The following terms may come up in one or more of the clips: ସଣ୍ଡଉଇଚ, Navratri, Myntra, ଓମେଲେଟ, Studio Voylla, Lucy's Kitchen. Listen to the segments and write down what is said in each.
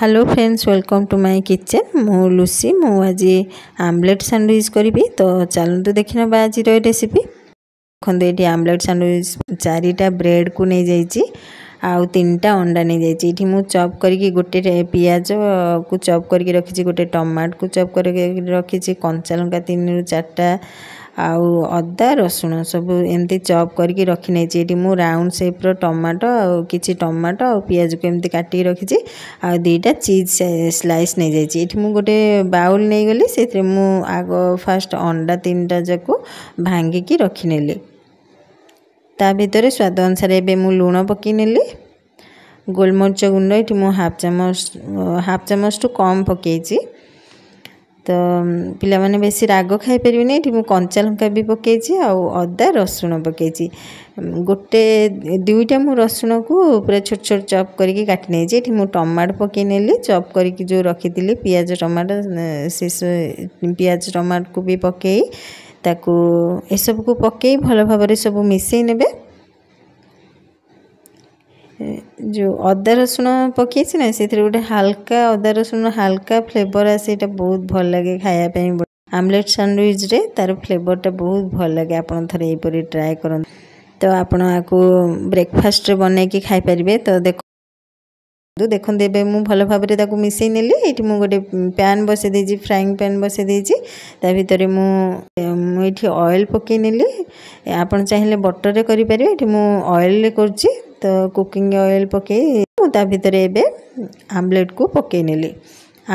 Hello friends, welcome to my kitchen. मु लुसी आज आमलेट सैंडविच करी। तो चलतु देखने आज रेसिपी। देखते ये आमलेट सैंडविच चारिटा ब्रेड को नहीं जा तीन टा अंडा नहीं जा मु चॉप करके गोटे प्याज को चॉप करके रखी, गोटे टमाटर को चॉप करके रखी, कंचा लंका तीन रु चारटा आउ अदा रसुण सब एमती चॉप करके रखी नहीं। ये मुझ राउंड सेप्र टमाटो किसी टमाटो आ प्याज को एमती काटिक रखी आ दुईटा चीज स्लाइस नहीं जा गोटे बाउल नहीं गली। से आग फास्ट अंडा तीन टा जाक भांगिकी रखिनेली। ता भीतर स्वाद अनुसार एवं मुझ लुण पकईनेली। गोलमरीच गुंड ये मुझ हाफ चामच टू कम पकई। तो पिलाने बेसी राग खाईपर नहीं। ये कंचा लंका भी पकई आदा रसुण पकई। गोटे दुईटा मु रसुण को पूरा छोट छोट चॉप करके काटी नहीं। ये मुझ टमाटर पकई नेली चॉप करके जो रखी प्याज टमाटर से प्याज टमाटर को भी पकई ताकू ए सब को पकई भल भाव सब मिसई नेबे। जो अदा रसुण पकई ना से गोटे हाल्का अदा रसुण हाल्का फ्लेवर आसे बहुत भल लगे खायापाई। आमलेट सैंडविच रे तार फ्लेवरटा बहुत भल लगे। आपन थरे एपरी ट्राए करन। तो आपन आकु ब्रेकफास्ट रे बने के खाई परिबे। तो देखो देबे मु भल भाबरे ताकु मिसई नेली। एठी मु गोटे पैन बसे देजी, फ्राइंग पैन बसे देजी। ता भितरे मु एठी ऑयल पकई नेली। आपन चाहिले बटर रे करि परिबे। एठी मु ऑयल रे करची। तो कुकिंग ऑयल पकई ता भीतर एबे आमलेट को पकई नेली।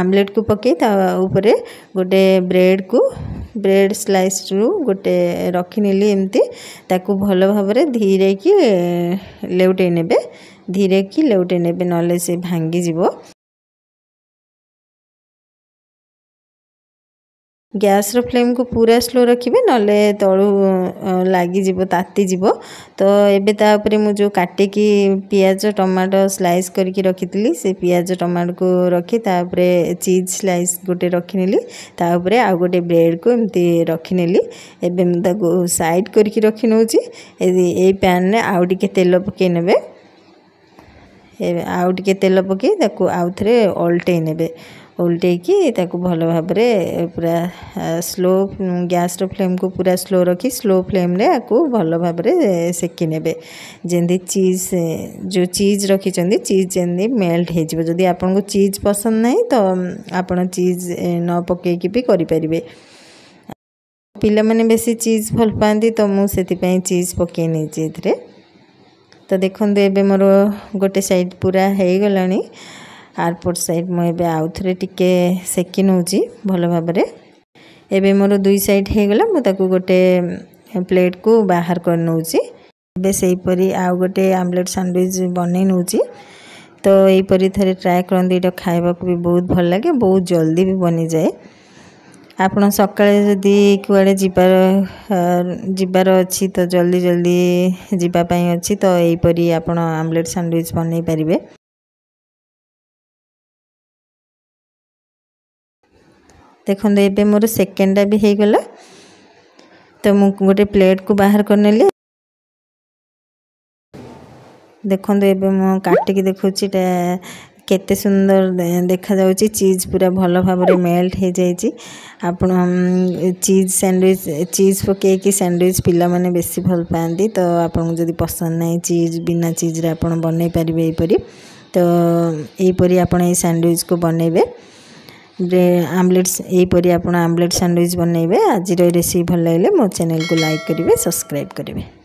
आमलेट को पकई ता ऊपर गोटे ब्रेड स्लाइस रु गोटे रखी नेली। एमती ताकू भल भाव धीरे की लेउटे नेबे। धीरे की लेउटे नेबे नले से भांगी जीवो। गैस रो फ्लेम को पूरा स्लो रखिबे नले तळु लागी जीवो, ताती जीवो। तो एबे ता ऊपर मु जो काटे की प्याज टमाटर स्लाइस करके रखितली से प्याज टमाटर को रखी ता ऊपर चीज स्लाइस गोटे रखिनेली। ता ऊपर आ गोटे ब्रेड को एमती रखिनेली। एबे मु ताको साइड करके रखि नउची। ए पैन रे आउ टिके तेल पके नेबे। आउ टिके तेल पके ताको आउ थरे ओल्टे नेबे। उल्टेकी ताकू भल भाव पूरा स्लो गैस रो फ्लेम को पूरा स्लो रखी स्लो फ्लेम रे आपको भल भाव सेकी नेबे। जेंदी चीज जो चीज रखी चीज जेंदी मेल्ट हो जाए। जदि आपन को चीज पसंद नहीं तो आपन चीज न पकेकी भी करि परिबे। पिला माने बेसी चीज भल पांदी तो मु सेति पई चीज पके नै जेथरे। तो देखंतु एबे मोर गोटे साइड पूरा हे गलानी। आरपोट साइड मुझे आउ थे टिके सेकी नौ भल भाव। एवं मोर दुई साइड हो गला। मुझे गोटे प्लेट को बाहर कर नौची। से आउ गोटे आमलेट सैंडविच बनै नौ। तो यहीपरी थे ट्राए करते। ये खावा भी बहुत भल लगे, बहुत जल्दी भी बनी जाए। आपन सकाळे जदि कुआडे जीवार अच्छी तो जल्दी जल्दी जीवाई अच्छी। तो यहीपरी आपन आमलेट सैंडविच बनै पारे। देखो ये मोर सेकेंडटा भी हो गला। तो मु गोटे प्लेट को बाहर कर नेली। देखो ये मु काटिकी देखुची केते सुंदर देखा जाउची। चीज पूरा भल भाव मेल्ट हो जाइची। आपण चीज पकईकी सैंडविच पिला माने बेसी भल पाती। तो आपन जदि पसंद नहीं चीज बिना चीज रे आपण बनै पारिबे एपरी। तो एपरी आपण ए सैंडविच को बनेबे। आमलेट्स यहीपरी आप आमलेट सैंडविच बनइबे। आज रेसिपी भल लगे मो चैनल को लाइक करेंगे, सब्सक्राइब करेंगे।